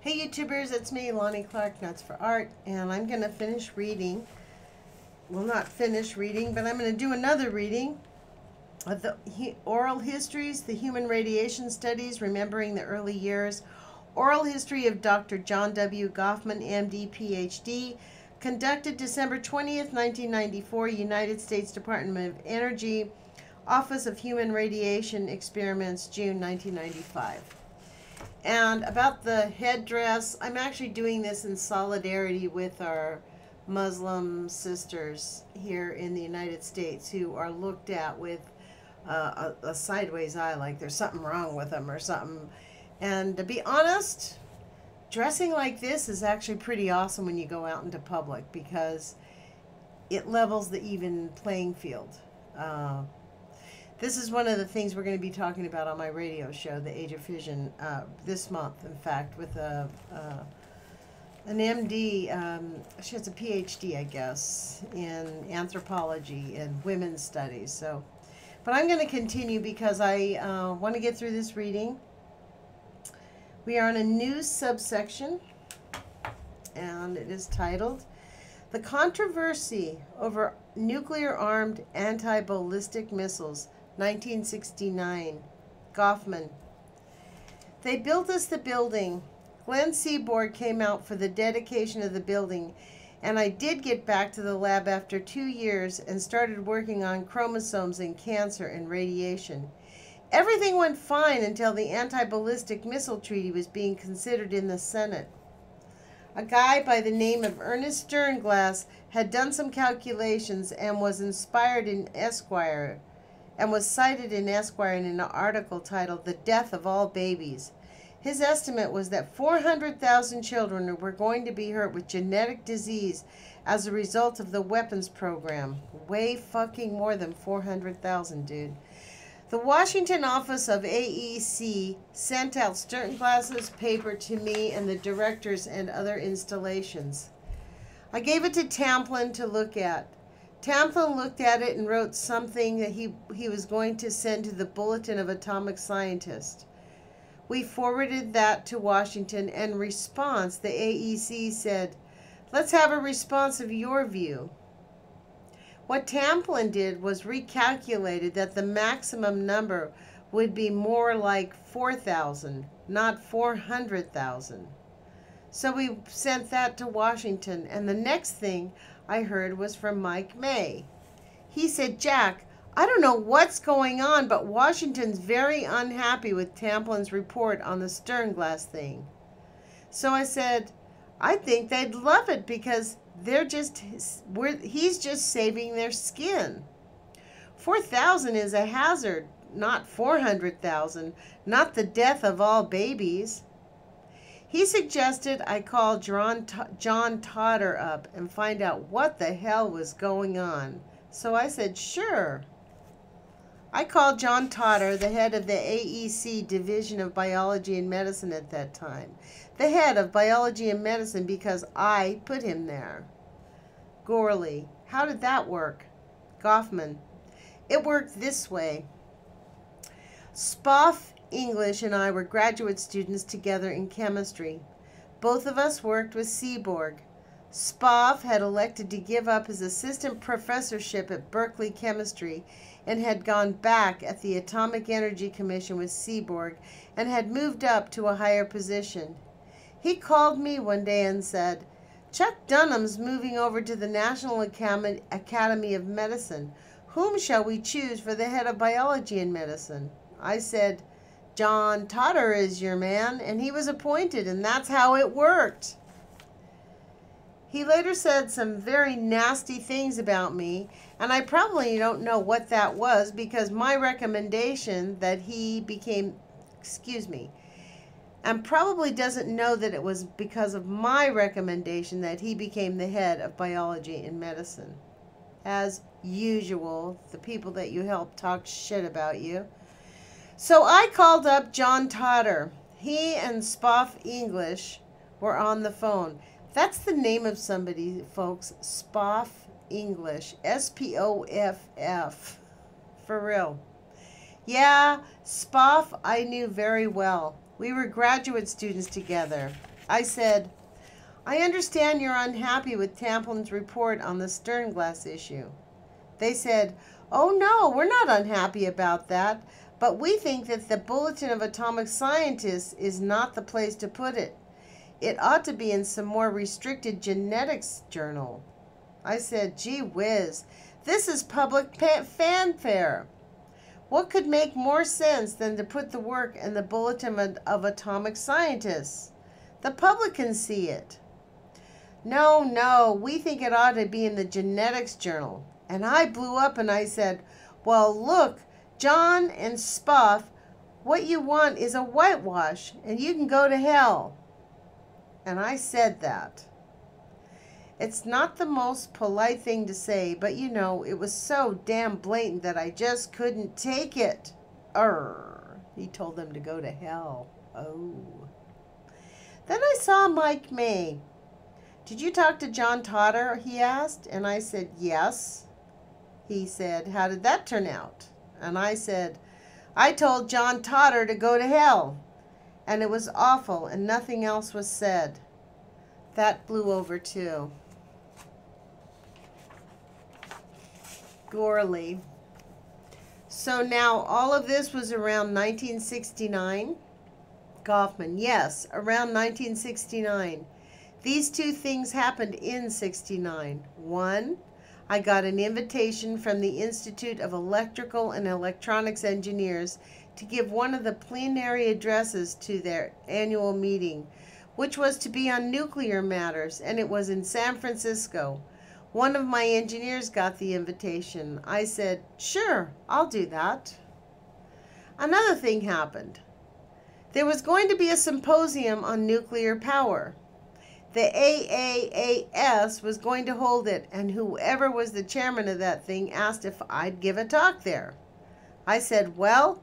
Hey YouTubers, it's me, Lonnie Clark, Nuts for Art, and I'm going to finish reading. Well, not finish reading, but I'm going to do another reading of the Oral Histories, the Human Radiation Studies, Remembering the Early Years, Oral History of Dr. John W. Goffman, MD, PhD, conducted December 20th, 1994, United States Department of Energy, Office of Human Radiation Experiments, June 1995. And about the headdress, I'm actually doing this in solidarity with our Muslim sisters here in the United States who are looked at with a sideways eye, like there's something wrong with them or something. And to be honest, dressing like this is actually pretty awesome when you go out into public because it levels the even playing field. This is one of the things we're going to be talking about on my radio show, The Age of Fission, this month, in fact, with an MD. She has a PhD, I guess, in anthropology and women's studies. So, but I'm going to continue because I want to get through this reading. We are in a new subsection, and it is titled, The Controversy Over Nuclear-Armed Anti-Ballistic Missiles, 1969, Goffman. They built us the building. Glenn Seaborg came out for the dedication of the building, and I did get back to the lab after 2 years and started working on chromosomes and cancer and radiation. Everything went fine until the anti-ballistic missile treaty was being considered in the Senate. A guy by the name of Ernest Sternglass had done some calculations and was inspired in Esquire, and was cited in Esquire in an article titled The Death of All Babies. His estimate was that 400,000 children were going to be hurt with genetic disease as a result of the weapons program. Way fucking more than 400,000, dude. The Washington office of AEC sent out Sternglass's paper to me and the directors and other installations. I gave it to Tamplin to look at. Tamplin looked at it and wrote something that he was going to send to the Bulletin of Atomic Scientists. We forwarded that to Washington, and in response, the AEC said, let's have a response of your view. What Tamplin did was recalculated that the maximum number would be more like 4,000, not 400,000. So we sent that to Washington, and the next thing I heard was from Mike May. He said, Jack, I don't know what's going on, but Washington's very unhappy with Tamplin's report on the Sternglass thing. So I said, I think they'd love it because they're just, he's just saving their skin. 4,000 is a hazard, not 400,000, not the death of all babies. He suggested I call John Totter up and find out what the hell was going on. So I said, sure. I called John Totter, the head of the AEC Division of Biology and Medicine at that time. The head of Biology and Medicine because I put him there. Gourley, how did that work? Goffman, it worked this way. Spoff English and I were graduate students together in chemistry. Both of us worked with Seaborg. Spoff had elected to give up his assistant professorship at Berkeley Chemistry and had gone back at the Atomic Energy Commission with Seaborg and had moved up to a higher position. He called me one day and said, Chuck Dunham's moving over to the National Academy of Medicine. Whom shall we choose for the head of biology and medicine? I said, John Totter is your man, and he was appointed, and that's how it worked. He later said some very nasty things about me, and I probably don't know what that was because my recommendation that he became, excuse me, and probably doesn't know that it was because of my recommendation that he became the head of biology and medicine. As usual, the people that you help talk shit about you. So I called up John Totter. He and Spoff English were on the phone. That's the name of somebody, folks. Spoff English. S-P-O-F-F. For real. Yeah, Spoff I knew very well. We were graduate students together. I said, I understand you're unhappy with Tamplin's report on the Sternglass issue. They said, oh no, we're not unhappy about that, but we think that the Bulletin of Atomic Scientists is not the place to put it. It ought to be in some more restricted genetics journal. I said, gee whiz, this is public fanfare. What could make more sense than to put the work in the Bulletin of Atomic Scientists? The public can see it. No, no, we think it ought to be in the genetics journal. And I blew up and I said, well, look, John and Spoff, what you want is a whitewash and you can go to hell. And I said that. It's not the most polite thing to say, but you know, it was so damn blatant that I just couldn't take it. He told them to go to hell. Oh. Then I saw Mike May. Did you talk to John Totter? He asked, and I said, yes. He said, how did that turn out? And I said, I told John Totter to go to hell. And it was awful, and nothing else was said. That blew over, too. Gourley. So now, all of this was around 1969. Goffman, yes, around 1969. These two things happened in 69. One, I got an invitation from the Institute of Electrical and Electronics Engineers to give one of the plenary addresses to their annual meeting, which was to be on nuclear matters, and it was in San Francisco. One of my engineers got the invitation. I said, sure, I'll do that. Another thing happened. There was going to be a symposium on nuclear power. The AAAS was going to hold it, and whoever was the chairman of that thing asked if I'd give a talk there. I said, well,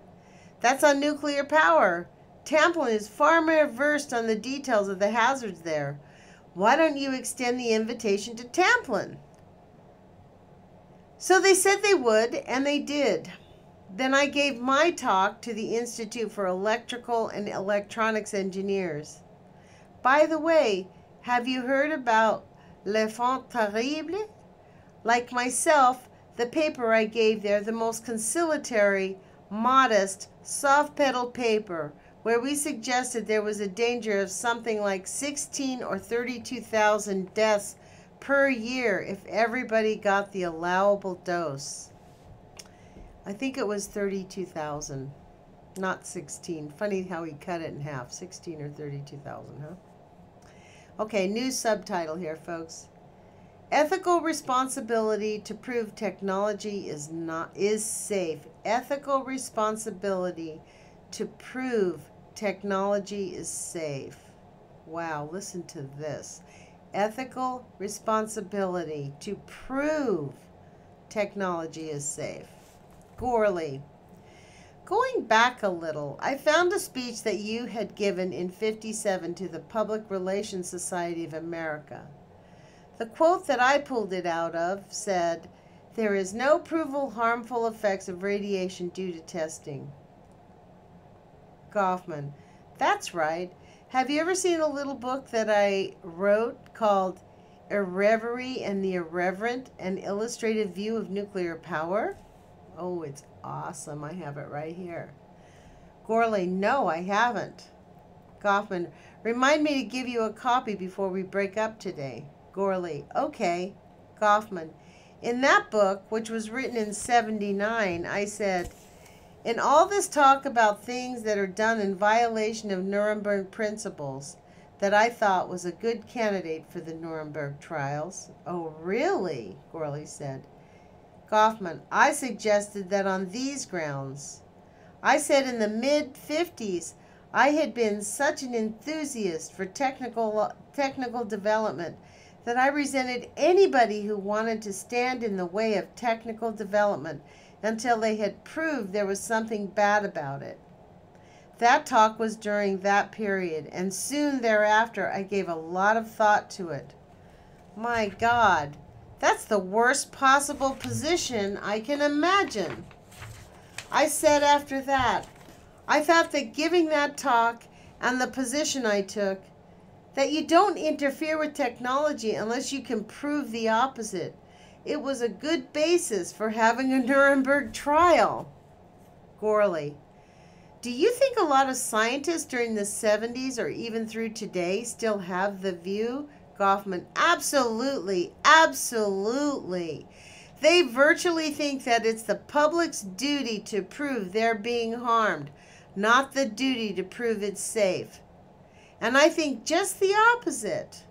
that's on nuclear power. Tamplin is far more versed on the details of the hazards there. Why don't you extend the invitation to Tamplin? So they said they would, and they did. Then I gave my talk to the Institute for Electrical and Electronics Engineers. By the way, have you heard about l'enfant terrible? Like myself, the paper I gave there, the most conciliatory, modest, soft-pedal paper where we suggested there was a danger of something like 16 or 32,000 deaths per year if everybody got the allowable dose. I think it was 32,000, not 16. Funny how he cut it in half, 16 or 32,000, huh? Okay, new subtitle here, folks. Ethical responsibility to prove technology is safe. Ethical responsibility to prove technology is safe. Wow, listen to this. Ethical responsibility to prove technology is safe. Gourley. Going back a little, I found a speech that you had given in '57 to the Public Relations Society of America. The quote that I pulled it out of said, there is no provable harmful effects of radiation due to testing. Goffman, that's right. Have you ever seen a little book that I wrote called Irreverie and the Irreverent, an illustrated view of nuclear power? Oh, it's awesome. I have it right here. Gourley, no, I haven't. Goffman, remind me to give you a copy before we break up today. Gourley, okay. Goffman, in that book, which was written in '79, I said, in all this talk about things that are done in violation of Nuremberg principles, that I thought was a good candidate for the Nuremberg trials. Oh, really? Gourley said. Goffman, I suggested that on these grounds. I said in the mid-'50s, I had been such an enthusiast for technical development that I resented anybody who wanted to stand in the way of technical development until they had proved there was something bad about it. That talk was during that period, and soon thereafter I gave a lot of thought to it. My God, that's the worst possible position I can imagine. I said after that, I thought that giving that talk and the position I took, that you don't interfere with technology unless you can prove the opposite. It was a good basis for having a Nuremberg trial. Goarly. Do you think a lot of scientists during the 70s or even through today still have the view? Goffman, absolutely, absolutely. They virtually think that it's the public's duty to prove they're being harmed, not the duty to prove it's safe. And I think just the opposite.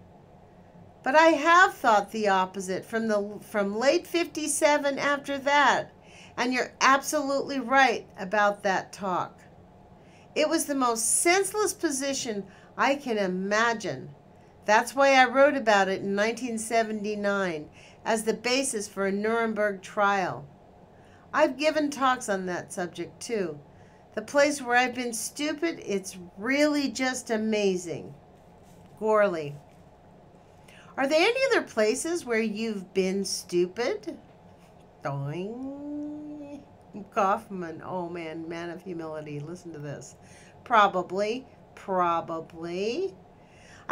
But I have thought the opposite from late 57 after that. And you're absolutely right about that talk. It was the most senseless position I can imagine. That's why I wrote about it in 1979 as the basis for a Nuremberg trial. I've given talks on that subject too. The place where I've been stupid, it's really just amazing. Goarly. Are there any other places where you've been stupid? Doing. Goffman, oh man, man of humility, listen to this. Probably. I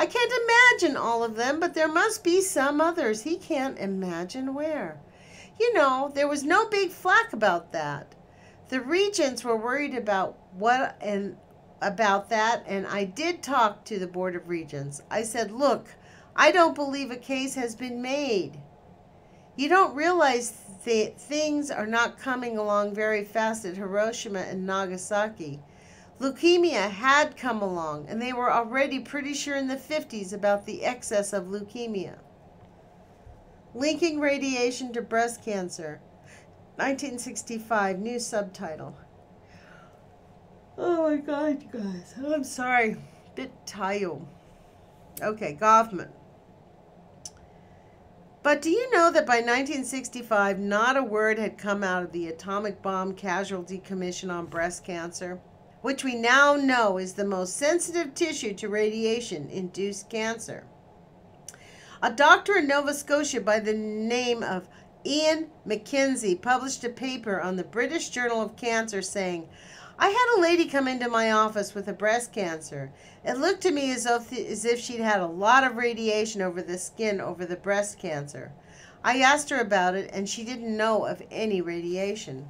can't imagine all of them, but there must be some others. He can't imagine where. You know, there was no big flack about that. The regents were worried about what and about that, and I did talk to the Board of Regents. I said, look, I don't believe a case has been made. You don't realize that things are not coming along very fast at Hiroshima and Nagasaki. Leukemia had come along, and they were already pretty sure in the 50s about the excess of leukemia. Linking radiation to breast cancer, 1965, new subtitle. Oh my God, you guys, I'm sorry, bit tired. Okay, Goffman. But do you know that by 1965, not a word had come out of the Atomic Bomb Casualty Commission on breast cancer, which we now know is the most sensitive tissue to radiation-induced cancer. A doctor in Nova Scotia by the name of Ian Mackenzie published a paper on the British Journal of Cancer saying, I had a lady come into my office with a breast cancer. It looked to me as if she'd had a lot of radiation over the skin over the breast cancer. I asked her about it, and she didn't know of any radiation.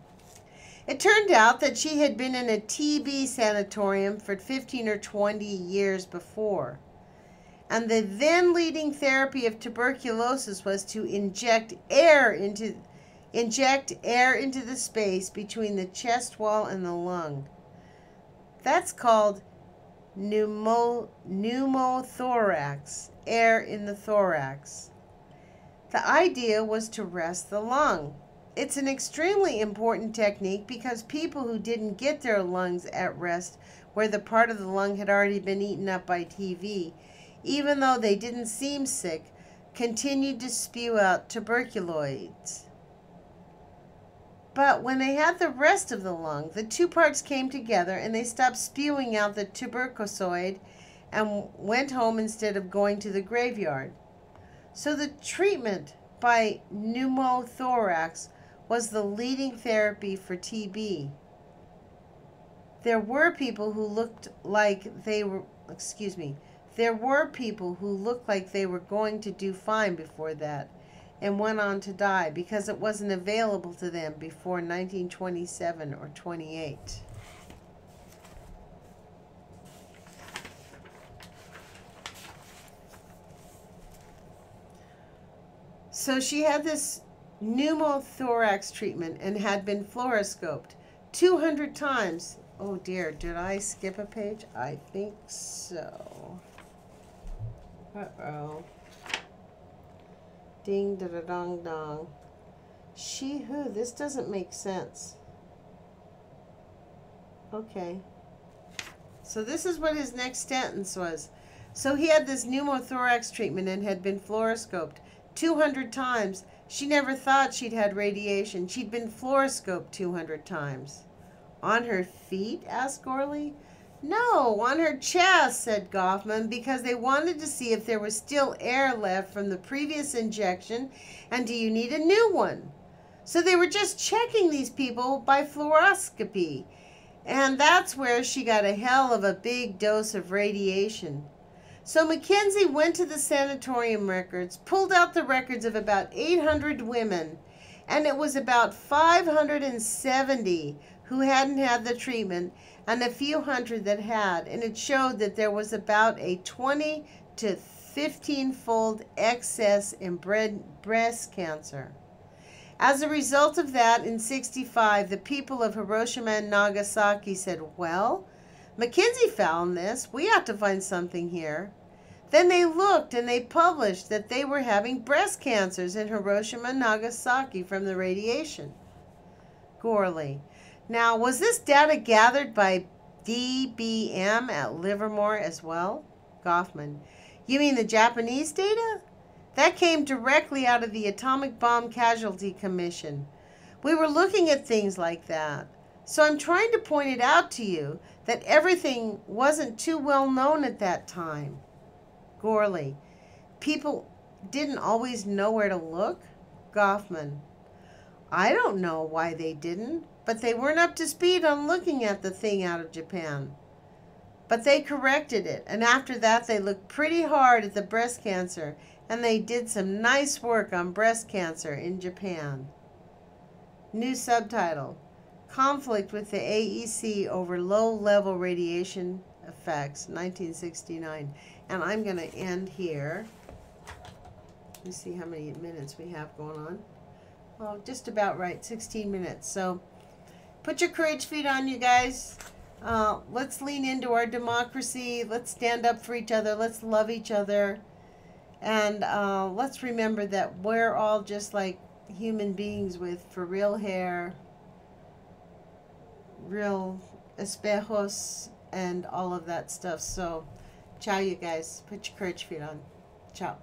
It turned out that she had been in a TB sanatorium for 15 or 20 years before, and the then leading therapy of tuberculosis was to inject air into the space between the chest wall and the lung. That's called pneumothorax, air in the thorax. The idea was to rest the lung. It's an extremely important technique because people who didn't get their lungs at rest, where the part of the lung had already been eaten up by TB, even though they didn't seem sick, continued to spew out tuberculoids. But when they had the rest of the lung, the two parts came together and they stopped spewing out the tuberculoid and went home instead of going to the graveyard. So the treatment by pneumothorax was the leading therapy for TB. There were people who looked like they were going to do fine before that and went on to die because it wasn't available to them before 1927 or 28. So she had this pneumothorax treatment and had been fluoroscoped 200 times. Oh dear, did I skip a page? I think so. Uh-oh. Ding, da da dong dong. She who? This doesn't make sense. Okay. So this is what his next sentence was. So he had this pneumothorax treatment and had been fluoroscoped 200 times. She never thought she'd had radiation. She'd been fluoroscoped 200 times. On her feet, asked Goarly. No, on her chest, said Goffman, because they wanted to see if there was still air left from the previous injection, and do you need a new one? So they were just checking these people by fluoroscopy, and that's where she got a hell of a big dose of radiation. So Mackenzie went to the sanatorium records, pulled out the records of about 800 women, and it was about 570 who hadn't had the treatment and a few hundred that had, and it showed that there was about a 20 to 15-fold excess in breast cancer. As a result of that, in 1965, the people of Hiroshima and Nagasaki said, well, Mackenzie found this. We have to find something here. Then they looked and they published that they were having breast cancers in Hiroshima and Nagasaki from the radiation. Gourley. Now, was this data gathered by DBM at Livermore as well? Goffman. You mean the Japanese data? That came directly out of the Atomic Bomb Casualty Commission. We were looking at things like that. So I'm trying to point it out to you that everything wasn't too well known at that time. Gourley. People didn't always know where to look? Goffman. I don't know why they didn't, but they weren't up to speed on looking at the thing out of Japan. But they corrected it, and after that they looked pretty hard at the breast cancer, and they did some nice work on breast cancer in Japan. New subtitle, Conflict with the AEC over low-level radiation effects, 1969. And I'm going to end here. Let me see how many minutes we have going on. Oh, just about right, 16 minutes. So put your courage feet on, you guys. Let's lean into our democracy. Let's stand up for each other. Let's love each other. And let's remember that we're all just like human beings with for real hair, real espejos, and all of that stuff. So, ciao, you guys. Put your courage feet on. Ciao.